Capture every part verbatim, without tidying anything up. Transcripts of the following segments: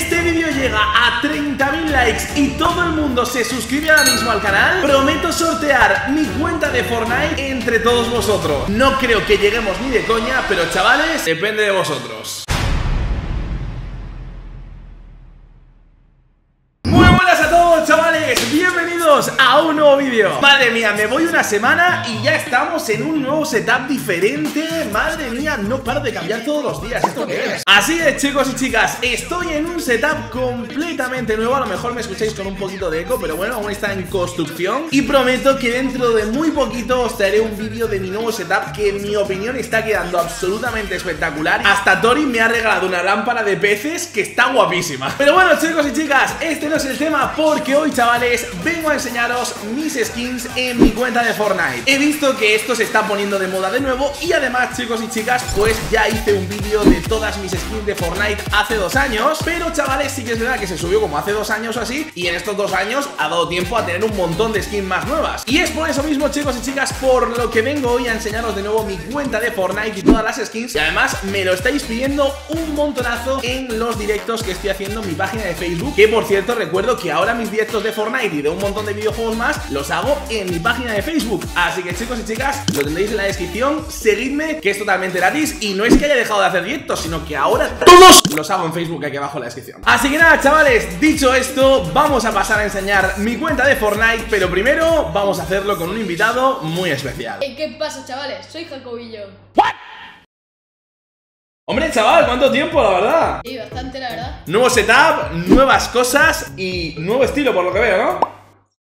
este vídeo llega a treinta mil likes y todo el mundo se suscribe ahora mismo al canal, prometo sortear mi cuenta de Fortnite entre todos vosotros. No creo que lleguemos ni de coña, pero chavales, depende de vosotros. Bienvenidos a un nuevo vídeo. Madre mía, me voy una semana y ya estamos en un nuevo setup diferente. Madre mía, no paro de cambiar todos los días. ¿Esto qué es? Así es, chicos y chicas, estoy en un setup completamente nuevo. A lo mejor me escucháis con un poquito de eco, pero bueno, aún está en construcción. Y prometo que dentro de muy poquito os traeré un vídeo de mi nuevo setup, que en mi opinión está quedando absolutamente espectacular. Hasta Tori me ha regalado una lámpara de peces que está guapísima. Pero bueno, chicos y chicas, este no es el tema, porque hoy, chavales, vengo a enseñaros mis skins en mi cuenta de Fortnite. He visto que esto se está poniendo de moda de nuevo. Y además, chicos y chicas, pues ya hice un vídeo de todas mis skins de Fortnite hace dos años. Pero, chavales, sí que es verdad que se subió como hace dos años o así, y en estos dos años ha dado tiempo a tener un montón de skins más nuevas. Y es por eso mismo, chicos y chicas, por lo que vengo hoy a enseñaros de nuevo mi cuenta de Fortnite y todas las skins. Y además me lo estáis pidiendo un montonazo en los directos que estoy haciendo en mi página de Facebook, que por cierto recuerdo que ahora mis directos de Fortnite y de un montón de videojuegos más los hago en mi página de Facebook. Así que, chicos y chicas, lo tendréis en la descripción. Seguidme, que es totalmente gratis. Y no es que haya dejado de hacer directos, sino que ahora todos los hago en Facebook, aquí abajo en la descripción. Así que nada, chavales, dicho esto, vamos a pasar a enseñar mi cuenta de Fortnite. Pero primero vamos a hacerlo con un invitado muy especial. Hey, ¿qué pasa, chavales? Soy Jacobillo. ¿What? Hombre, chaval, ¿cuánto tiempo, la verdad? Sí, bastante, la verdad. Nuevo setup, nuevas cosas y nuevo estilo, por lo que veo, ¿no?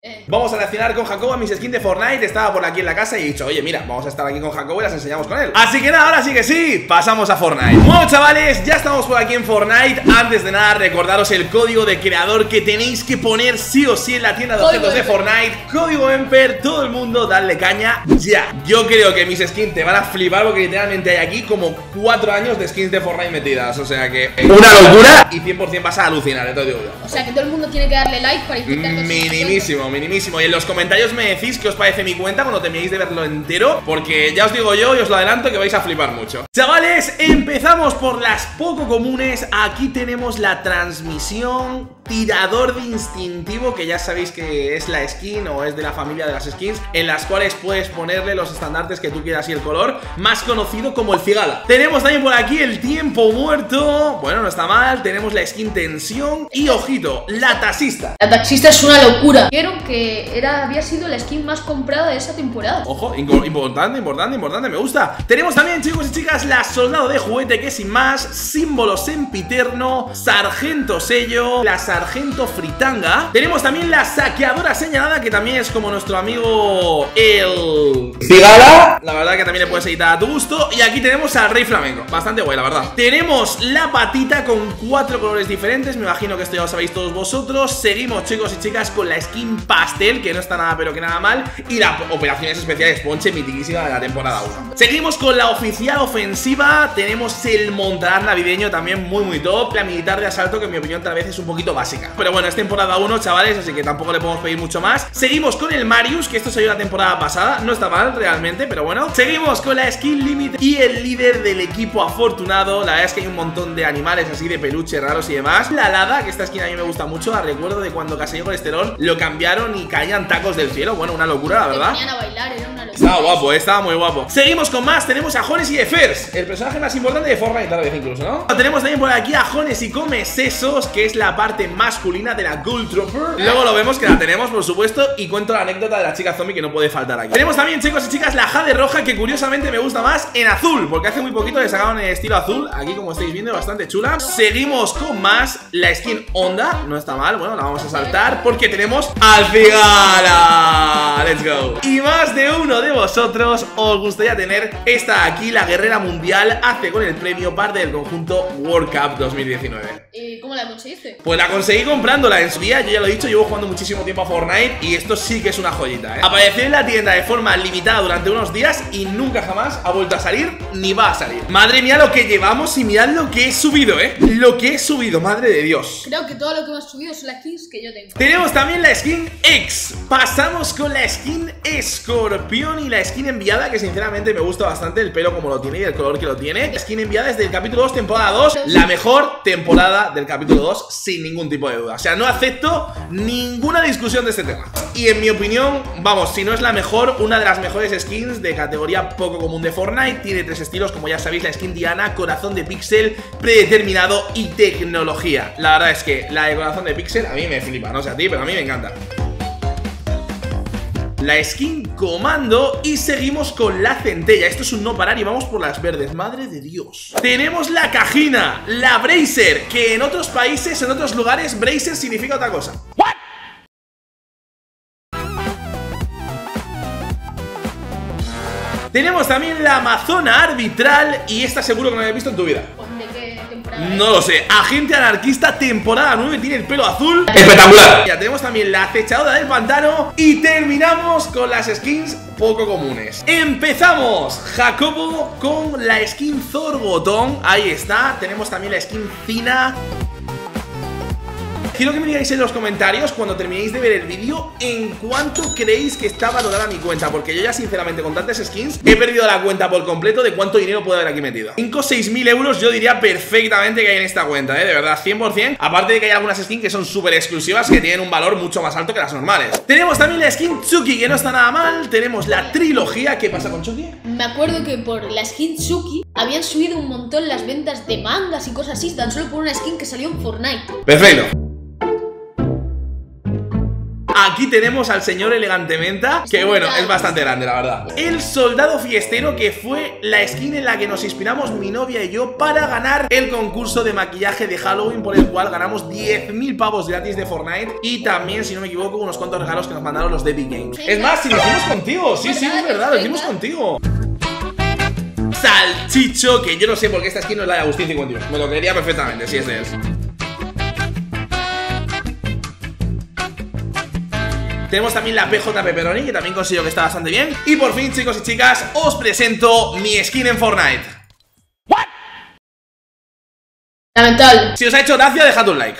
Eh. Vamos a reaccionar con Jacobo a mis skins de Fortnite. Estaba por aquí en la casa y he dicho, oye, mira, vamos a estar aquí con Jacobo y las enseñamos con él. Así que nada, ahora sí que sí, pasamos a Fortnite. Bueno, chavales, ya estamos por aquí en Fortnite. Antes de nada, recordaros el código de creador que tenéis que poner sí o sí en la tienda de objetos de Fortnite. Código Emper, todo el mundo, darle caña ya. Yo creo que mis skins te van a flipar, porque literalmente hay aquí como cuatro años de skins de Fortnite metidas. O sea que... ¡una locura! Y cien por cien vas a alucinar, te lo digo yo. O sea que todo el mundo tiene que darle like para intentar... Minimísimo. Minimísimo. Y en los comentarios me decís qué os parece mi cuenta cuando terminéis de verlo entero, porque ya os digo yo y os lo adelanto que vais a flipar mucho. Chavales, empezamos por las poco comunes. Aquí tenemos la transmisión, tirador de instintivo, que ya sabéis que es la skin o es de la familia de las skins en las cuales puedes ponerle los estandartes que tú quieras y el color, más conocido como el cigala. Tenemos también por aquí el tiempo muerto, bueno, no está mal. Tenemos la skin tensión y, ojito, la taxista. La taxista es una locura. Quiero que era, había sido la skin más comprada de esa temporada. Ojo, importante, importante, importante, me gusta. Tenemos también, chicos y chicas, la soldado de juguete, que sin más, símbolo sempiterno, sargento sello, la sargento fritanga. Tenemos también la saqueadora señalada, que también es como nuestro amigo el... cigala. La verdad que también le puedes editar a tu gusto. Y aquí tenemos al rey flamenco, bastante guay, la verdad. Tenemos la patita con cuatro colores diferentes, me imagino que esto ya lo sabéis todos vosotros. Seguimos, chicos y chicas, con la skin pastel, que no está nada pero que nada mal, y las operaciones especiales ponche, mitiquísima de la temporada uno. Seguimos con la oficial ofensiva. Tenemos el montar navideño, también muy muy top. La militar de asalto, que en mi opinión tal vez es un poquito básica, pero bueno, es temporada uno, chavales, así que tampoco le podemos pedir mucho más. Seguimos con el Marius, que esto salió la temporada pasada, no está mal realmente, pero bueno. Seguimos con la skin límite y el líder del equipo afortunado. La verdad es que hay un montón de animales así de peluche raros y demás. La alada, que esta skin a mí me gusta mucho, la recuerdo de cuando Castellón con Estelón lo cambiaron y caían tacos del cielo, bueno, una locura, la verdad. Venían a bailar, era una locura. Estaba guapo, eh, estaba muy guapo. Seguimos con más, tenemos a Jones y Efers, el personaje más importante de Fortnite tal vez incluso, ¿no? Tenemos también por aquí a Jones y Come Sesos, que es la parte masculina de la Gold Trooper. Luego lo vemos, que la tenemos, por supuesto, y cuento la anécdota de la chica zombie, que no puede faltar aquí. Tenemos también, chicos y chicas, la Jade roja, que curiosamente me gusta más en azul, porque hace muy poquito le sacaron el estilo azul, aquí como estáis viendo, bastante chula. Seguimos con más, la skin Onda, no está mal, bueno, la vamos a saltar, porque tenemos a ¡al cigala! ¡Let's go! Y más de uno de vosotros os gustaría tener esta aquí, la guerrera mundial, hace con el premio parte del conjunto World Cup dos mil diecinueve. ¿Y cómo la conseguiste? Pues la conseguí comprándola en su día, yo ya lo he dicho, llevo jugando muchísimo tiempo a Fortnite y esto sí que es una joyita, ¿eh? Apareció en la tienda de forma limitada durante unos días y nunca jamás ha vuelto a salir ni va a salir. Madre mía lo que llevamos y mirad lo que he subido, ¿eh? Lo que he subido, madre de Dios. Creo que todo lo que hemos subido son las skins que yo tengo. Tenemos también la skin X. Pasamos con la skin escorpión y la skin enviada, que sinceramente me gusta bastante el pelo como lo tiene y el color que lo tiene. La skin enviada es del capítulo dos, temporada dos. La mejor temporada del capítulo dos, sin ningún tipo de duda. O sea, no acepto ninguna discusión de este tema. Y en mi opinión, vamos, si no es la mejor, una de las mejores skins de categoría poco común de Fortnite. Tiene tres estilos, como ya sabéis, la skin Diana, corazón de pixel, predeterminado y tecnología. La verdad es que la de corazón de pixel a mí me flipa, no sé a ti, pero a mí me encanta. La skin comando y seguimos con la centella. Esto es un no parar y vamos por las verdes, madre de Dios. Tenemos la cajina, la bracer, que en otros países, en otros lugares, bracer significa otra cosa. ¿What? Tenemos también la amazona arbitral y esta seguro que no la habéis visto en tu vida. No lo sé, agente anarquista temporada nueve, tiene el pelo azul. ¡Espectacular! Ya tenemos también la acechadora del pantano. Y terminamos con las skins poco comunes. Empezamos, Jacobo, con la skin Zorbotón. Ahí está, tenemos también la skin Cina. Quiero que me digáis en los comentarios, cuando terminéis de ver el vídeo, en cuánto creéis que está valorada mi cuenta, porque yo ya sinceramente con tantas skins he perdido la cuenta por completo de cuánto dinero puedo haber aquí metido. Cinco o seis mil euros yo diría perfectamente que hay en esta cuenta, ¿eh? De verdad, cien por cien. Aparte de que hay algunas skins que son súper exclusivas, que tienen un valor mucho más alto que las normales. Tenemos también la skin Chucky, que no está nada mal. Tenemos la trilogía. ¿Qué pasa con Chucky? Me acuerdo que por la skin Chucky habían subido un montón las ventas de mangas y cosas así, tan solo por una skin que salió en Fortnite. Perfecto. Aquí tenemos al señor Elegantementa, que bueno, es bastante grande la verdad. El soldado fiestero, que fue la skin en la que nos inspiramos mi novia y yo para ganar el concurso de maquillaje de Halloween, por el cual ganamos diez mil pavos gratis de Fortnite. Y también, si no me equivoco, unos cuantos regalos que nos mandaron los de Big Games. Es más, si lo hicimos contigo, sí, sí, es verdad, lo hicimos contigo. Salchicho, que yo no sé por qué esta skin no es la de Agustín cincuenta y uno. Me lo creería perfectamente, sí, es de él. Tenemos también la P J Pepperoni, que también considero que está bastante bien. Y por fin, chicos y chicas, os presento mi skin en Fortnite. ¿What? Lamentable. Si os ha hecho gracia, dejad un like.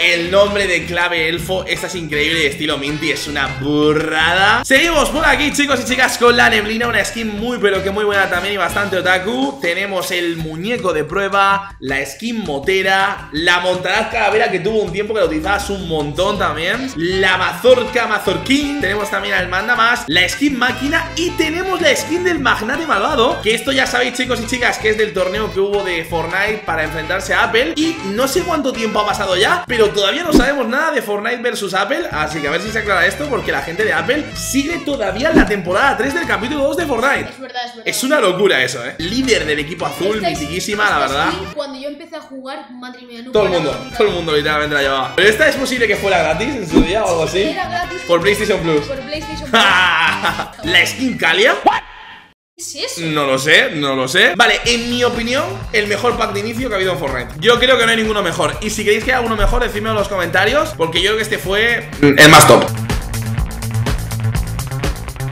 El nombre de clave elfo, esta es increíble, estilo Minty, es una burrada. Seguimos por aquí, chicos y chicas, con la neblina, una skin muy pero que muy buena también y bastante otaku. Tenemos el muñeco de prueba, la skin motera, la montaraz calavera, que tuvo un tiempo que la utilizabas un montón también, la mazorca mazorquín, tenemos también al manda más, la skin máquina y tenemos la skin del magnate malvado, que esto ya sabéis, chicos y chicas, que es del torneo que hubo de Fortnite para enfrentarse a Apple. Y no sé cuánto tiempo ha pasado ya, pero todavía no sabemos nada de Fortnite versus Apple, así que a ver si se aclara esto, porque la gente de Apple sigue todavía en la temporada tres del capítulo dos de Fortnite. Es verdad, es verdad. Es una locura eso, ¿eh? Líder del equipo azul, mitiquísima, la verdad. Cuando yo empecé a jugar, madre mía, no. Todo el mundo, todo el mundo literalmente la llevaba. Pero esta es posible que fuera gratis en su día o algo así. Era gratis por PlayStation Plus. Por PlayStation Plus. La skin Kalia. ¿Qué es eso? No lo sé, no lo sé. Vale, en mi opinión, el mejor pack de inicio que ha habido en Fortnite. Yo creo que no hay ninguno mejor. Y si queréis que haya alguno mejor, decídmelo en los comentarios, porque yo creo que este fue el más top.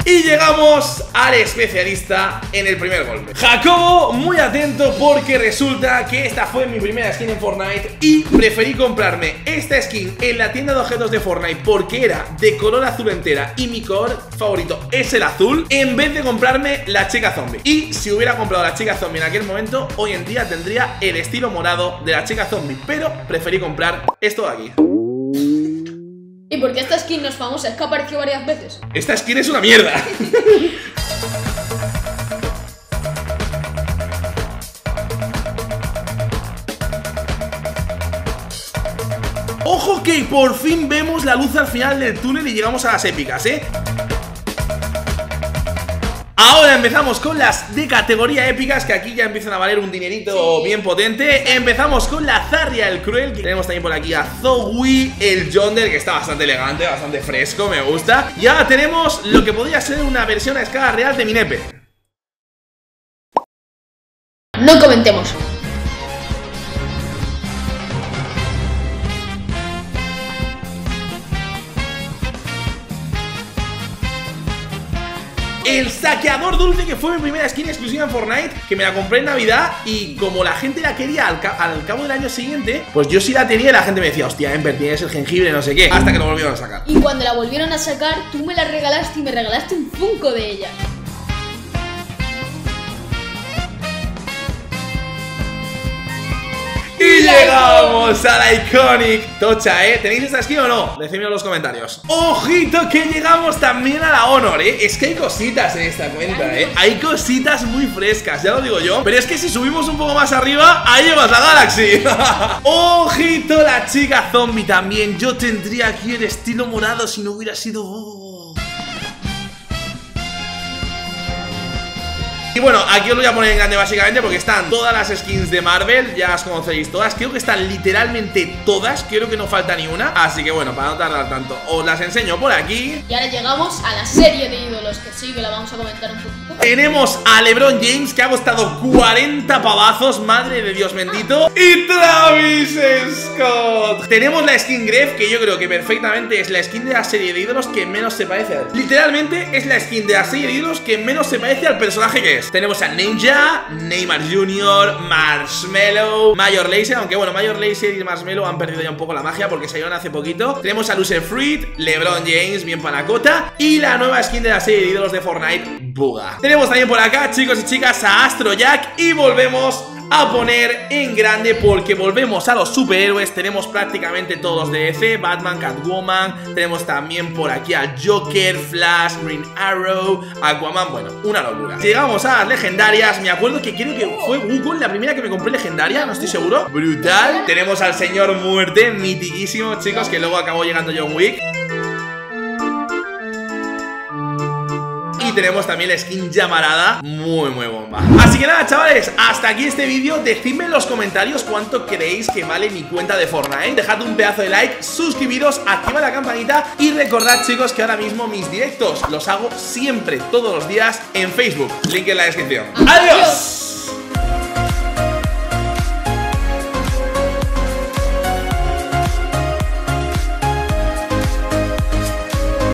Y llegamos al especialista en el primer golpe. Jacobo, muy atento, porque resulta que esta fue mi primera skin en Fortnite y preferí comprarme esta skin en la tienda de objetos de Fortnite porque era de color azul entera y mi color favorito es el azul, en vez de comprarme la chica zombie. Y si hubiera comprado la chica zombie en aquel momento, hoy en día tendría el estilo morado de la chica zombie, pero preferí comprar esto de aquí. ¿Y por qué esta skin no es famosa? Es que apareció varias veces. Esta skin es una mierda. Ojo que por fin vemos la luz al final del túnel y llegamos a las épicas, ¿eh? Ahora empezamos con las de categoría épicas, que aquí ya empiezan a valer un dinerito bien potente. Empezamos con la Zarya el Cruel, que tenemos también por aquí a Zoe el Yonder, que está bastante elegante, bastante fresco, me gusta. Y ahora tenemos lo que podría ser una versión a escala real de Minepe. No comentemos. El Saqueador Dulce, que fue mi primera skin exclusiva en Fortnite, que me la compré en Navidad. Y como la gente la quería al, ca al cabo del año siguiente, pues yo sí la tenía y la gente me decía, hostia, Emper, tienes el jengibre, no sé qué. Hasta que lo volvieron a sacar. Y cuando la volvieron a sacar, tú me la regalaste y me regalaste un Funko de ella. Y llegamos a la Iconic Tocha, ¿eh? ¿Tenéis esta skin o no? Decídmelo en los comentarios. ¡Ojito que llegamos también a la Honor, eh! Es que hay cositas en esta cuenta, ¿eh? Hay cositas muy frescas, ya lo digo yo. Pero es que si subimos un poco más arriba, ahí llevas la Galaxy. ¡Ojito la chica zombie también! Yo tendría aquí el estilo morado si no hubiera sido... Oh. Y bueno, aquí os lo voy a poner en grande básicamente porque están todas las skins de Marvel, ya las conocéis todas. Creo que están literalmente todas, creo que no falta ni una. Así que bueno, para no tardar tanto, os las enseño por aquí. Y ahora llegamos a la serie de ídolos, que sí, que la vamos a comentar un poquito. Tenemos a Lebron James, que ha costado cuarenta pavazos, madre de Dios bendito. Y Travis Scott. Tenemos la skin Grefg, que yo creo que perfectamente es la skin de la serie de ídolos que menos se parece a él. Literalmente es la skin de la serie de ídolos que menos se parece al personaje que es. Tenemos a Ninja, Neymar junior, Marshmallow, Major Laser. Aunque bueno, Major Laser y Marshmallow han perdido ya un poco la magia porque salieron hace poquito. Tenemos a Lucer Fried, Lebron James, bien panacota. Y la nueva skin de la serie de ídolos de Fortnite, Buga. Tenemos también por acá, chicos y chicas, a Astro Jack. Y volvemos a poner en grande porque volvemos a los superhéroes. Tenemos prácticamente todos de D C, Batman, Catwoman. Tenemos también por aquí al Joker, Flash, Green Arrow, Aquaman. Bueno, una locura. Llegamos a las legendarias. Me acuerdo que creo que fue Google la primera que me compré legendaria, no estoy seguro. Brutal. Tenemos al señor Muerte, mitiquísimo, chicos, que luego acabó llegando John Wick. Tenemos también la skin llamarada, muy muy bomba. Así que nada, chavales, hasta aquí este vídeo. Decidme en los comentarios cuánto creéis que vale mi cuenta de Fortnite. Dejad un pedazo de like, suscribiros, activa la campanita. Y recordad, chicos, que ahora mismo mis directos los hago siempre, todos los días en Facebook. Link en la descripción. ¡Adiós!